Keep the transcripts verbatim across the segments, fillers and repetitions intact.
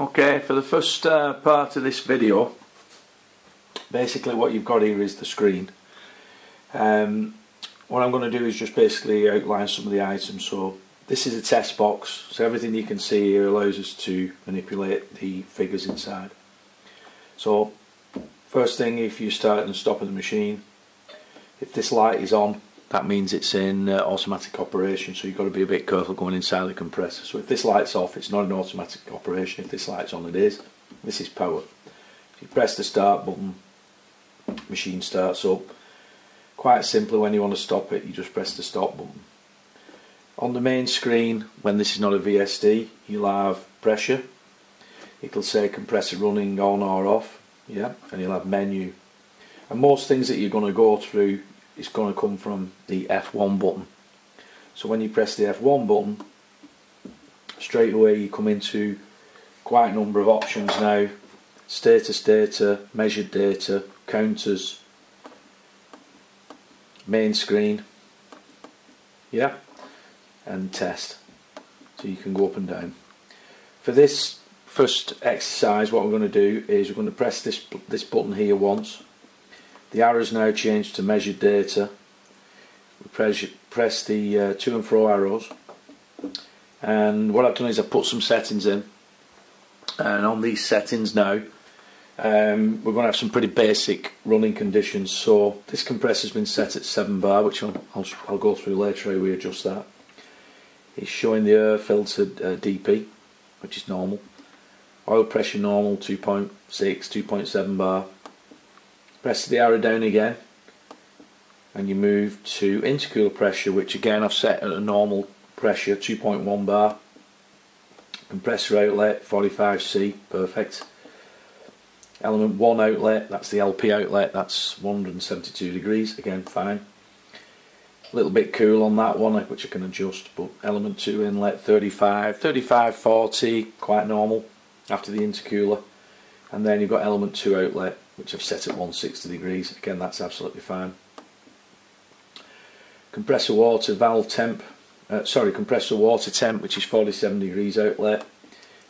Okay, for the first uh, part of this video, basically what you've got here is the screen. Um, what I'm going to do is just basically outline some of the items. So this is a test box, so everything you can see here allows us to manipulate the figures inside. So first thing, if you start and stop at the machine, if this light is on, that means it's in uh, automatic operation, so you've got to be a bit careful going inside the compressor. So if this light's off, it's not an automatic operation. If this light's on, it is. This is power. If you press the start button, machine starts up. Quite simply, when you want to stop it, you just press the stop button. On the main screen, when this is not a V S D, you'll have pressure. It'll say compressor running, on or off, yeah, and you'll have menu. And most things that you're going to go through, it's going to come from the F one button. So when you press the F one button, straight away you come into quite a number of options now: status data, measured data, counters, main screen, yeah, and test. So you can go up and down. For this first exercise, what we're going to do is we're going to press this this button here once. The arrow's now changed to measured data. We press, press the uh, to and fro arrows, and what I've done is I've put some settings in, and on these settings now um, we're going to have some pretty basic running conditions. So this compressor's been set at seven bar, which I'll, I'll, I'll go through later how we adjust that. It's showing the air filtered uh, D P, which is normal. Oil pressure normal, two point six, two point seven bar. Press the arrow down again and you move to intercooler pressure, which again I've set at a normal pressure, two point one bar. Compressor outlet forty-five C, perfect. Element one outlet, that's the L P outlet, that's one hundred seventy-two degrees, again fine. A little bit cool on that one, which I can adjust, but element two inlet thirty-five, thirty-five, forty, quite normal after the intercooler. And then you've got element two outlet, which I've set at one hundred sixty degrees, again that's absolutely fine. Compressor water valve temp, uh, sorry compressor water temp, which is forty-seven degrees outlet,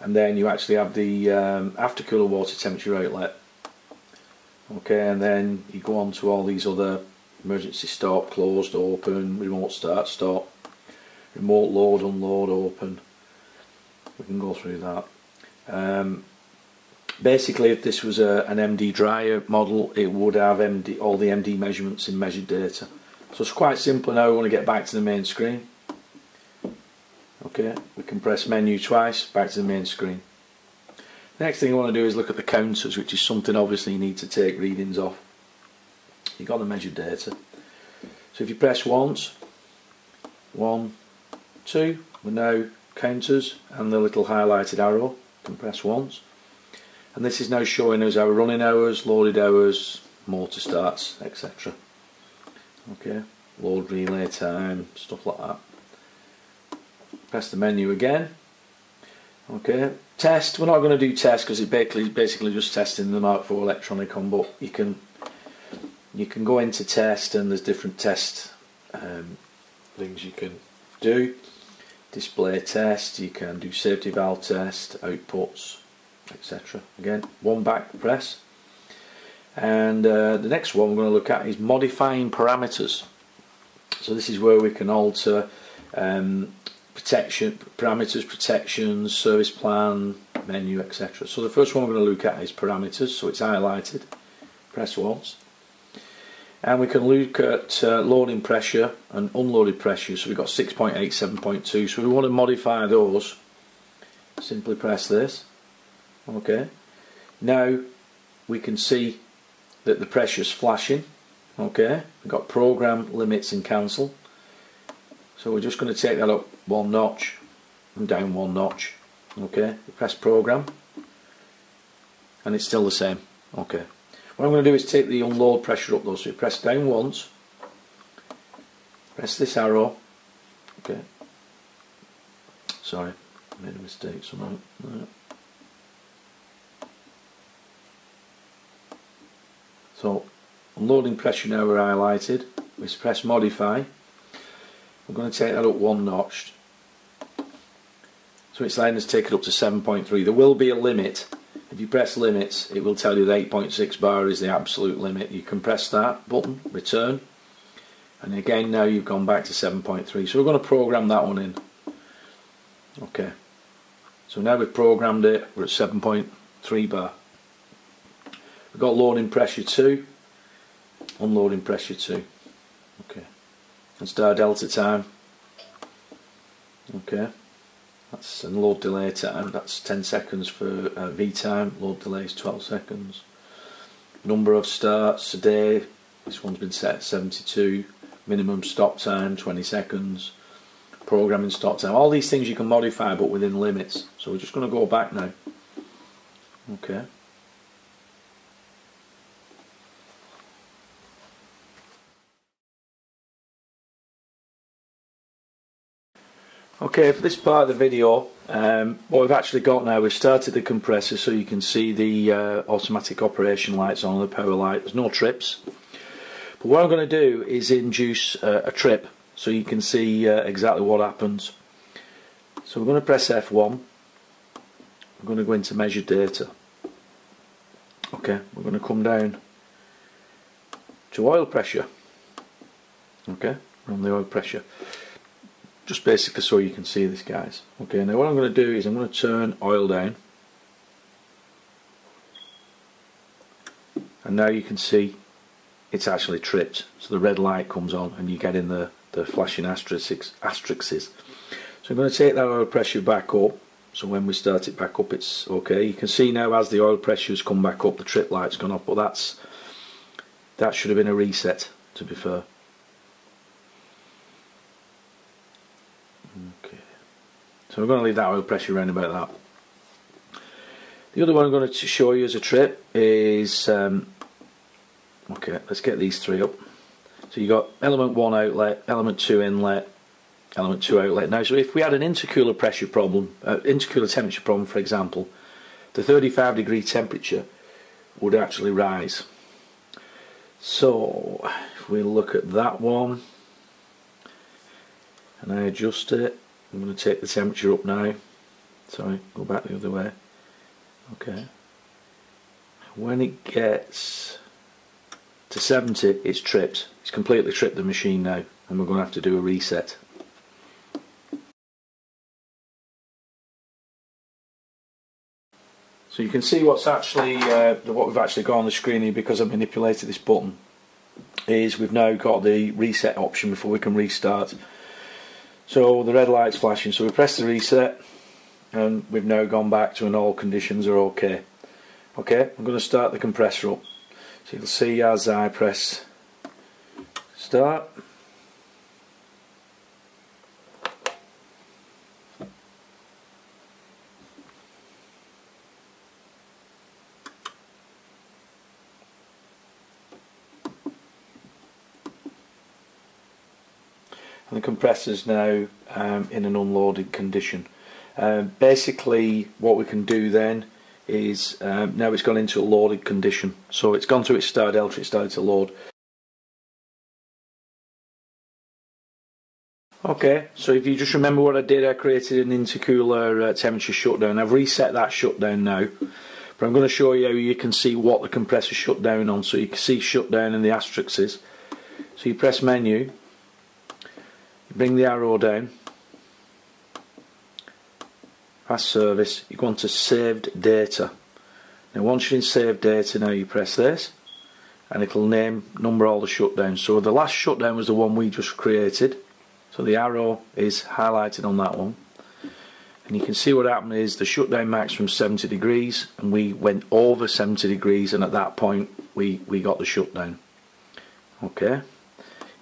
and then you actually have the um, aftercooler water temperature outlet. Okay, and then you go on to all these other: emergency stop, closed, open, remote start, stop, remote load, unload, open. We can go through that. Um, Basically, if this was a, an M D dryer model, it would have M D, all the M D measurements in measured data. So it's quite simple now. We want to get back to the main screen. Okay, we can press menu twice, back to the main screen. The next thing I want to do is look at the counters, which is something obviously you need to take readings off. You've got the measured data. So if you press once, one, two, we're now counters and the little highlighted arrow. You can press once. And this is now showing us our running hours, loaded hours, motor starts, et cetera. Okay, load relay time, stuff like that. Press the menu again. Okay, test. We're not going to do test because it's basically basically just testing the Mark four Elektronikon, but you can you can go into test and there's different test um, things you can do. Display test. You can do safety valve test, outputs, et cetera. Again, one back press, and uh, the next one we're going to look at is modifying parameters. So this is where we can alter um, protection parameters, protections, service plan, menu, et cetera. So the first one we're going to look at is parameters. So it's highlighted. Press once, and we can look at uh, loading pressure and unloaded pressure. So we've got six point eight, seven point two. So we want to modify those. Simply press this. Okay, now we can see that the pressure's flashing. Okay, we've got program, limits and cancel. So we're just going to take that up one notch and down one notch. Okay, we press program and it's still the same. Okay, what I'm going to do is take the unload pressure up though. So you press down once, press this arrow. Okay, sorry, I made a mistake somewhere. Right. So unloading pressure now we're highlighted. We press modify. We're going to take that up one notch. So So it's letting us take it up to seven point three. There will be a limit. If you press limits, it will tell you that eight point six bar is the absolute limit. You can press that button, return, and again now you've gone back to seven point three. So we're going to program that one in. Okay, so now we've programmed it, we're at seven point three bar. We've got loading pressure two, unloading pressure two. Okay, and star delta time. Okay, that's and load delay time, that's ten seconds for uh, V time, load delay is twelve seconds. Number of starts a day, this one's been set at seventy-two. Minimum stop time twenty seconds. Programming stop time, all these things you can modify but within limits. So we're just going to go back now. Okay, Okay, for this part of the video, um, what we've actually got now, we've started the compressor, so you can see the uh, automatic operation lights on, the power light, there's no trips. But what I'm going to do is induce uh, a trip, so you can see uh, exactly what happens. So we're going to press F one, we're going to go into measure data. Okay, we're going to come down to oil pressure. Okay, we're on the oil pressure. Just basically so you can see this, guys. Okay, now what I'm going to do is I'm going to turn oil down, and now you can see it's actually tripped, so the red light comes on and you get in the, the flashing asterisks, asterisks. So I'm going to take that oil pressure back up, so when we start it back up it's okay. You can see now as the oil pressure's come back up the trip light's gone off, but that's that should have been a reset, to be fair. So we're going to leave that oil pressure around about that. The other one I'm going to show you as a trip is, um, okay, let's get these three up. So you've got element one outlet, element two inlet, element two outlet. Now, so if we had an intercooler pressure problem, uh, intercooler temperature problem, for example, the thirty-five degree temperature would actually rise. So if we look at that one, and I adjust it. I'm going to take the temperature up now. Sorry, go back the other way. Okay. When it gets to seventy, it's tripped. It's completely tripped the machine now, and we're going to have to do a reset. So you can see what's actually uh, what we've actually got on the screen here, because I've manipulated this button. Is we've now got the reset option before we can restart. So the red light's flashing, so we press the reset and we've now gone back to an all conditions are okay. Okay, I'm going to start the compressor up. So you'll see as I press start. And the compressor's now um, in an unloaded condition. Um, basically what we can do then is um, now it's gone into a loaded condition, so it's gone through its star delta, it started to load. Okay, so if you just remember what I did, I created an intercooler uh, temperature shutdown. I've reset that shutdown now, but I'm going to show you how you can see what the compressor shut down on. So you can see shutdown in the asterisks. So you press menu, bring the arrow down, past service, you go on to saved data. Now once you're in saved data, now you press this and it'll name, number all the shutdowns. So the last shutdown was the one we just created, so the arrow is highlighted on that one, and you can see what happened is the shutdown max from seventy degrees, and we went over seventy degrees, and at that point we, we got the shutdown. Okay,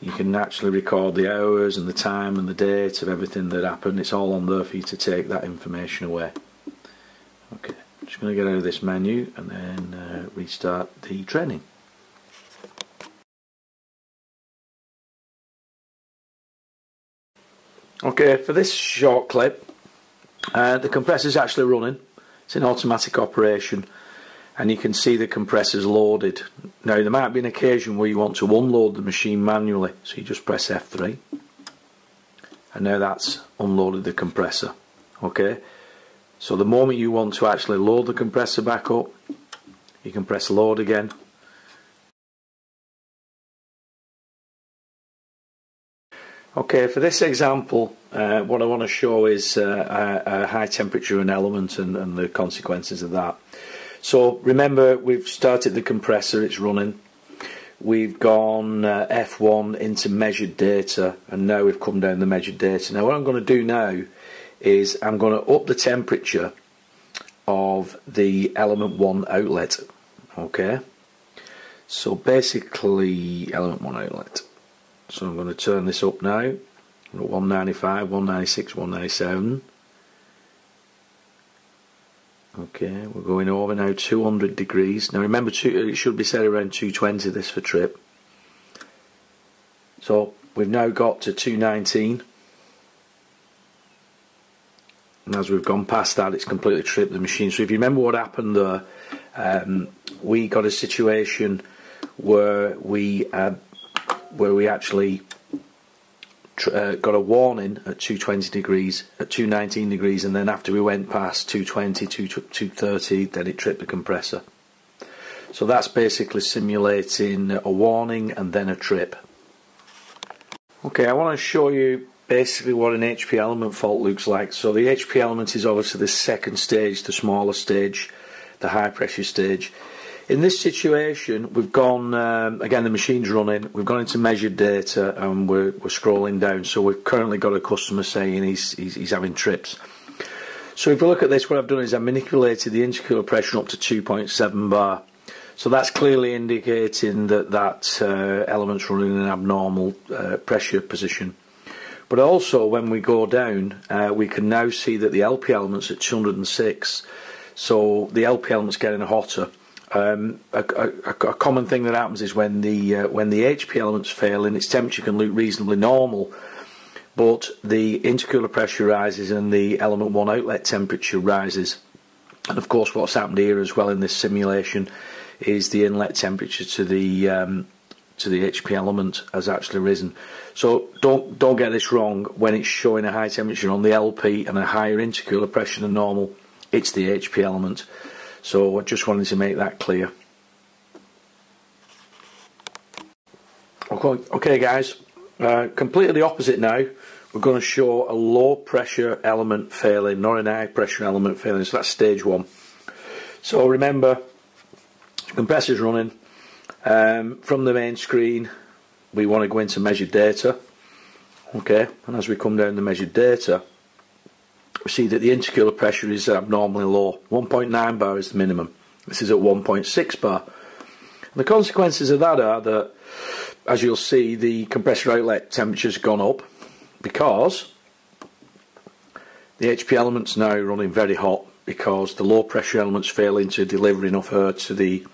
you can actually record the hours and the time and the date of everything that happened. It's all on there for you to take that information away. Okay, I'm just going to get out of this menu and then uh, restart the training. Okay, for this short clip, uh, the compressor is actually running. It's in automatic operation, and you can see the compressor's loaded. Now there might be an occasion where you want to unload the machine manually, so you just press F three, and now that's unloaded the compressor. Okay, So the moment you want to actually load the compressor back up, you can press load again. Okay, for this example, uh, what I want to show is uh, a, a high temperature and element and, and the consequences of that. So remember, we've started the compressor, it's running. We've gone uh, F one into measured data, and now we've come down the measured data. Now what I'm going to do now is I'm going to up the temperature of the element one outlet. Okay, so basically element one outlet. So I'm going to turn this up now, one ninety-five, one ninety-six, one ninety-seven. Okay, we're going over now two hundred degrees. Now remember, two, it should be set around two twenty this for trip. So we've now got to two nineteen. And as we've gone past that, it's completely tripped the machine. So if you remember what happened there, um, we got a situation where we had uh, where we actually tr uh, got a warning at two twenty degrees, at two nineteen degrees, and then after we went past two twenty, two thirty, then it tripped the compressor. So that's basically simulating a warning and then a trip. Okay, I want to show you basically what an H P element fault looks like. So the H P element is obviously the second stage, the smaller stage, the high pressure stage. In this situation, we've gone, um, again the machine's running, we've gone into measured data and we're, we're scrolling down. So we've currently got a customer saying he's, he's, he's having trips. So if you look at this, what I've done is I've manipulated the intercooler pressure up to two point seven bar. So that's clearly indicating that that uh, element's running in an abnormal uh, pressure position. But also when we go down, uh, we can now see that the L P element's at two hundred and six. So the L P element's getting hotter. Um, a, a, a common thing that happens is when the uh, when the H P element's failing, its temperature can look reasonably normal, but the intercooler pressure rises and the element one outlet temperature rises. And of course, what's happened here as well in this simulation is the inlet temperature to the um, to the H P element has actually risen. So don't don't get this wrong. When it's showing a high temperature on the L P and a higher intercooler pressure than normal, it's the H P element. So I just wanted to make that clear. Okay, okay guys, uh, completely the opposite now. We're going to show a low pressure element failing, not an high pressure element failing. So that's stage one. So remember, the compressor's running. Um, from the main screen, we want to go into measured data. Okay, and as we come down to measured data, we see that the intercooler pressure is abnormally low. one point nine bar is the minimum. This is at one point six bar. And the consequences of that are that, as you'll see, the compressor outlet temperature's gone up because the H P element's now running very hot because the low pressure element's failing to deliver enough air to the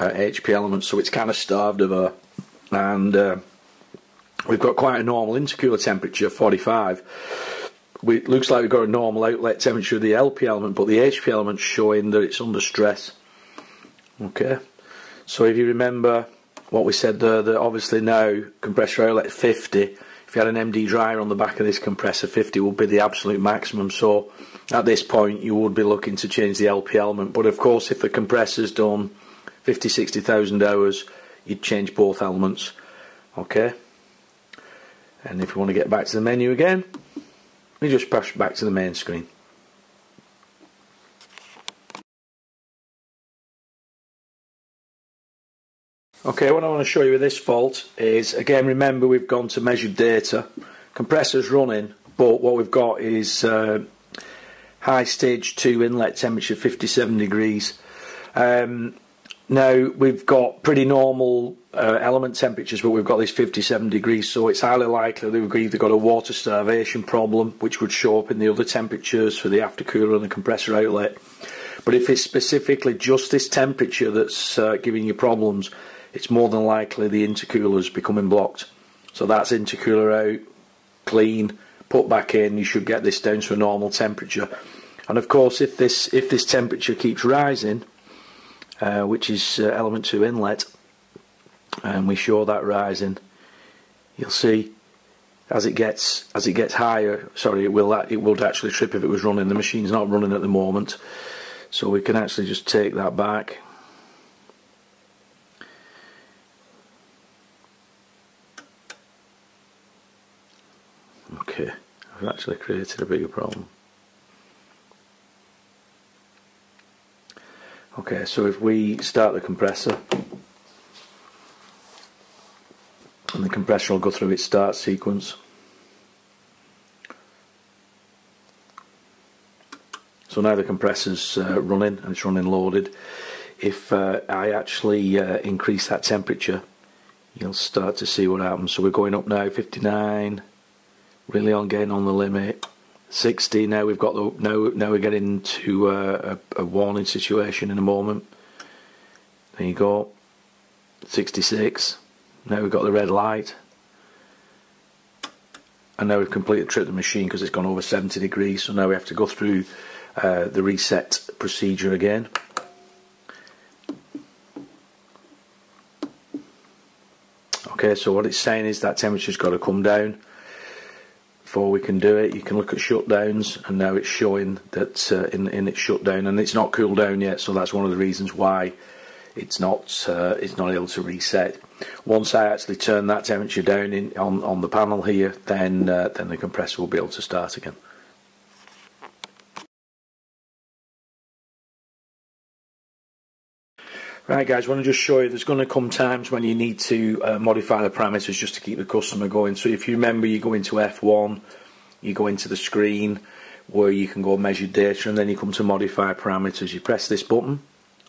uh, H P element, so it's kind of starved of air. And uh, we've got quite a normal intercooler temperature, forty-five. We, it looks like we've got a normal outlet temperature of the L P element, but the H P element's showing that it's under stress. Okay, so if you remember what we said there, that obviously now compressor outlet fifty, if you had an M D dryer on the back of this compressor, fifty would be the absolute maximum. So at this point you would be looking to change the L P element, but of course if the compressor's done fifty, sixty thousand hours, you'd change both elements. Okay, and if you want to get back to the menu again, we just push back to the main screen. Okay, what I want to show you with this fault is, again, remember we've gone to measured data. Compressor's running, but what we've got is uh, high stage two inlet temperature, fifty-seven degrees. Um, now we've got pretty normal uh, element temperatures, but we've got this fifty-seven degrees, so it's highly likely that we've either got a water starvation problem, which would show up in the other temperatures for the aftercooler and the compressor outlet. But if it's specifically just this temperature that's uh, giving you problems, it's more than likely the intercooler's becoming blocked. So that's intercooler out, clean, put back in, you should get this down to a normal temperature. And of course, if this if this temperature keeps rising, Uh, which is uh, element two inlet, and we show that rising, you'll see as it gets as it gets higher, sorry, it will it would actually trip if it was running. The machine's not running at the moment, so we can actually just take that back. Okay, I've actually created a bigger problem. Okay, so if we start the compressor, and the compressor will go through its start sequence. So now the compressor's uh, running, and it's running loaded. If uh, I actually uh, increase that temperature, you'll start to see what happens. So we're going up now, fifty-nine, really on getting on the limit. sixty, now we've got the now now we're getting into uh, a, a warning situation in a moment. There you go. sixty-six. Now we've got the red light. And now we've completely tripped the machine because it's gone over seventy degrees, so now we have to go through uh, the reset procedure again. Okay, so what it's saying is that temperature's got to come down. Before we can do it, you can look at shutdowns, and now it's showing that uh, in, in its shutdown, and it's not cooled down yet, so that's one of the reasons why it's not uh, it's not able to reset. Once I actually turn that temperature down in, on on the panel here, then uh, then the compressor will be able to start again. Right guys, I want to just show you there's going to come times when you need to uh, modify the parameters just to keep the customer going. So if you remember, you go into F one, you go into the screen where you can go measure data, and then you come to modify parameters. You press this button,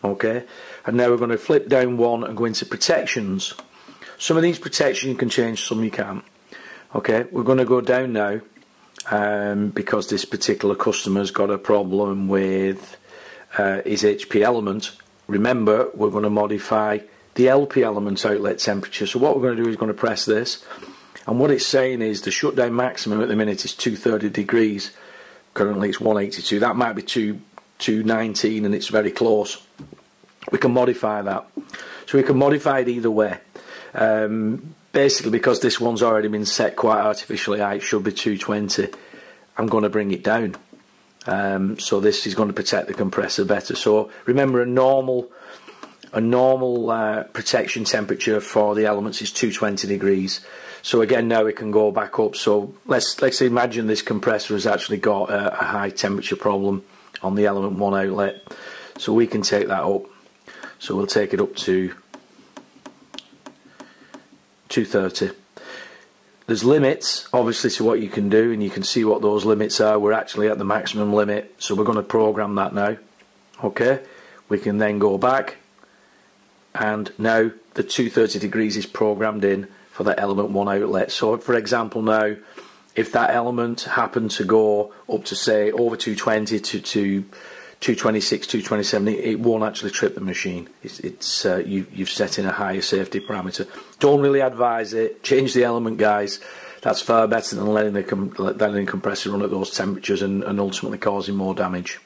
okay, and now we're going to flip down one and go into protections. Some of these protections you can change, some you can't. Okay, we're going to go down now um, because this particular customer's got a problem with uh, his H P element. Remember, we're going to modify the L P element outlet temperature. So what we're going to do is going to press this, and what it's saying is the shutdown maximum at the minute is two hundred thirty degrees. Currently it's one eighty-two. That might be two nineteen, and it's very close. We can modify that. So we can modify it either way. Um, basically, because this one's already been set quite artificially high, it should be two twenty. I'm going to bring it down. Um, so this is going to protect the compressor better. So remember, a normal a normal uh, protection temperature for the elements is two hundred twenty degrees. So again, now it can go back up. So let's let's imagine this compressor has actually got a, a high temperature problem on the element one outlet. So we can take that up. So we'll take it up to two thirty. There's limits, obviously, to what you can do, and you can see what those limits are. We're actually at the maximum limit, so we're going to program that now. Okay, we can then go back, and now the two hundred thirty degrees is programmed in for that element one outlet. So, for example, now, if that element happened to go up to, say, over two twenty to, to two twenty-six, two twenty-seven, it won't actually trip the machine. It's, it's uh, you, you've set in a higher safety parameter. Don't really advise it. Change the element, guys. That's far better than letting the, com letting the compressor run at those temperatures and, and ultimately causing more damage.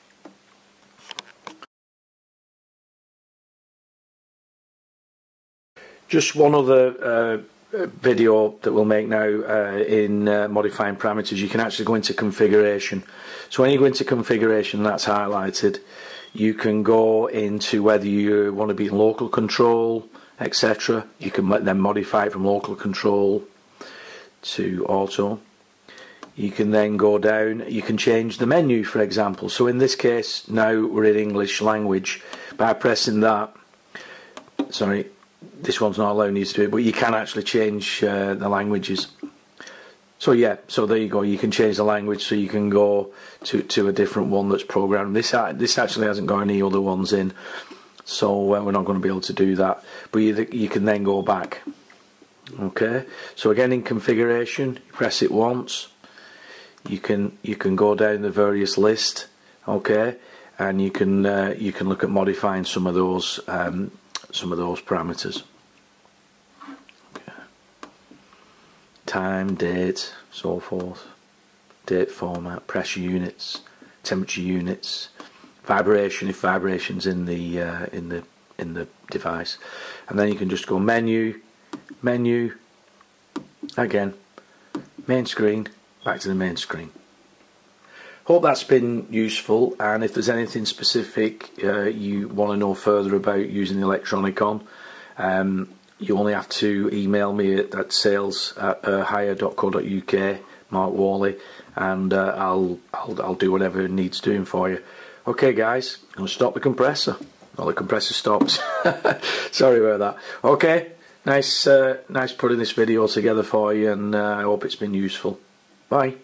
Just one other uh, video that we'll make now uh, in uh, modifying parameters. You can actually go into configuration. So when you go into configuration, that's highlighted. You can go into whether you want to be in local control, et cetera. You can then modify it from local control to auto. You can then go down, you can change the menu, for example. So in this case, now we're in English language. By pressing that, sorry, this one's not allowing you to do it, but you can actually change uh, the languages. So yeah, so there you go. You can change the language, so you can go to to a different one that's programmed. This this actually hasn't got any other ones in, so we're not going to be able to do that. But you you can then go back. Okay. So again, in configuration, you press it once. You can you can go down the various list. Okay, and you can uh, you can look at modifying some of those um, some of those parameters. Time, date, so forth, date format, pressure units, temperature units, vibration if vibration's in the uh, in the in the device, and then you can just go menu, menu, again, main screen, back to the main screen. Hope that's been useful, and if there's anything specific uh, you want to know further about using the Elektronikon, um, you only have to email me at, at sales at uh, hire dot co dot U K, Mark Worley, and uh, I'll, I'll, I'll do whatever needs doing for you. Okay guys, I'm going to stop the compressor. Well, the compressor stops. Sorry about that. Okay, nice, uh, nice putting this video together for you, and uh, I hope it's been useful. Bye.